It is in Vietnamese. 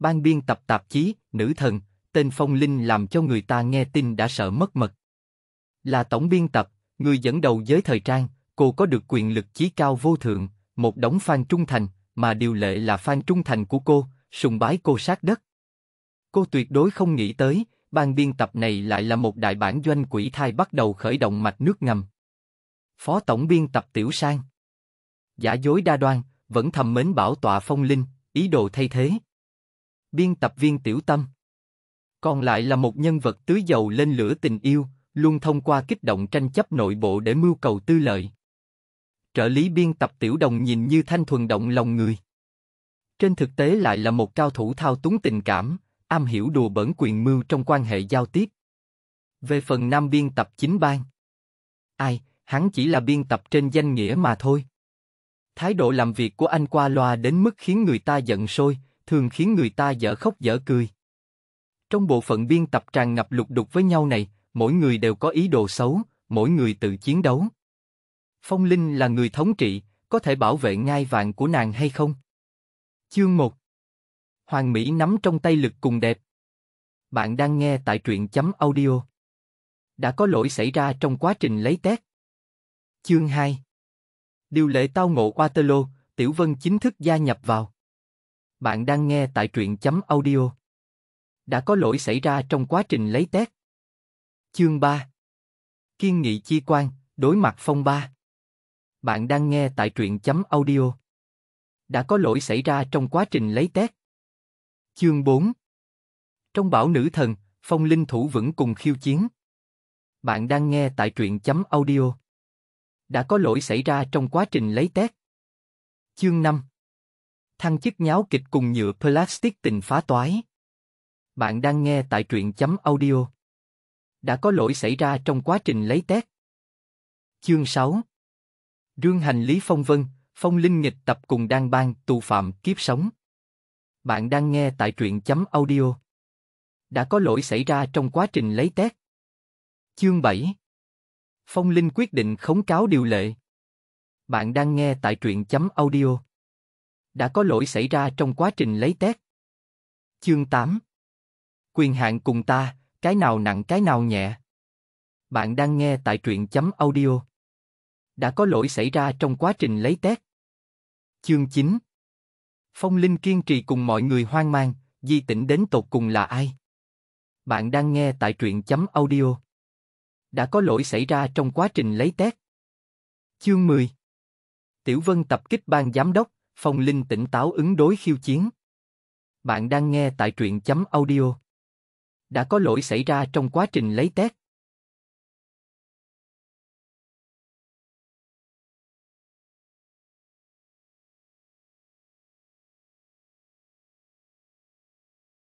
ban biên tập tạp chí Nữ Thần, tên Phong Linh làm cho người ta nghe tin đã sợ mất mật. Là tổng biên tập, người dẫn đầu giới thời trang, cô có được quyền lực chí cao vô thượng, một đống fan trung thành, mà Điều Lệ là fan trung thành của cô, sùng bái cô sát đất. Cô tuyệt đối không nghĩ tới, ban biên tập này lại là một đại bản doanh quỷ thai bắt đầu khởi động mạch nước ngầm. Phó tổng biên tập Tiểu San, giả dối đa đoan, vẫn thầm mến bảo tọa Phong Linh, ý đồ thay thế. Biên tập viên Tiểu Tâm, còn lại là một nhân vật tưới dầu lên lửa tình yêu, luôn thông qua kích động tranh chấp nội bộ để mưu cầu tư lợi. Trợ lý biên tập Tiểu Đồng nhìn như thanh thuần động lòng người, trên thực tế lại là một cao thủ thao túng tình cảm, am hiểu đùa bỡn quyền mưu trong quan hệ giao tiếp. Về phần nam biên tập chính ban, ai, hắn chỉ là biên tập trên danh nghĩa mà thôi. Thái độ làm việc của anh qua loa đến mức khiến người ta giận sôi, thường khiến người ta dở khóc dở cười. Trong bộ phận biên tập tràn ngập lục đục với nhau này, mỗi người đều có ý đồ xấu, mỗi người tự chiến đấu. Phong Linh là người thống trị, có thể bảo vệ ngai vàng của nàng hay không? Chương 1. Hoàn Mỹ nắm trong tay lực cùng đẹp. Bạn đang nghe tại truyện.audio. Đã có lỗi xảy ra trong quá trình lấy tét. Chương 2. Điều Lệ tao ngộ Waterloo, Tiểu Vân chính thức gia nhập vào. Bạn đang nghe tại truyện.audio. Đã có lỗi xảy ra trong quá trình lấy tét. Chương 3. Kiên nghị chi quan, đối mặt Phong Ba. Bạn đang nghe tại truyện.audio. Đã có lỗi xảy ra trong quá trình lấy tét. Chương 4. Trong bão Nữ Thần, Phong Linh thủ vững cùng khiêu chiến. Bạn đang nghe tại truyện.audio. Đã có lỗi xảy ra trong quá trình lấy tét. Chương 5. Thăng chức nháo kịch cùng nhựa plastic tình phá toái. Bạn đang nghe tại truyện.audio. Đã có lỗi xảy ra trong quá trình lấy tét. Chương 6. Rương hành lý phong vân, Phong Linh nghịch tập cùng đan bang tù phạm kiếp sống. Bạn đang nghe tại truyện.audio. Đã có lỗi xảy ra trong quá trình lấy tét. Chương 7. Phong Linh quyết định khống cáo Điều Lệ. Bạn đang nghe tại truyện.audio. Đã có lỗi xảy ra trong quá trình lấy tét. Chương 8. Quyền hạn cùng ta, cái nào nặng cái nào nhẹ. Bạn đang nghe tại truyện.audio. Đã có lỗi xảy ra trong quá trình lấy tét. Chương 9. Phong Linh kiên trì cùng mọi người hoang mang, Di Tĩnh đến tột cùng là ai? Bạn đang nghe tại truyện.audio. Đã có lỗi xảy ra trong quá trình lấy tét. Chương 10. Tiểu Vân tập kích ban giám đốc, Phong Linh tỉnh táo ứng đối khiêu chiến. Bạn đang nghe tại truyện.audio. Đã có lỗi xảy ra trong quá trình lấy tét.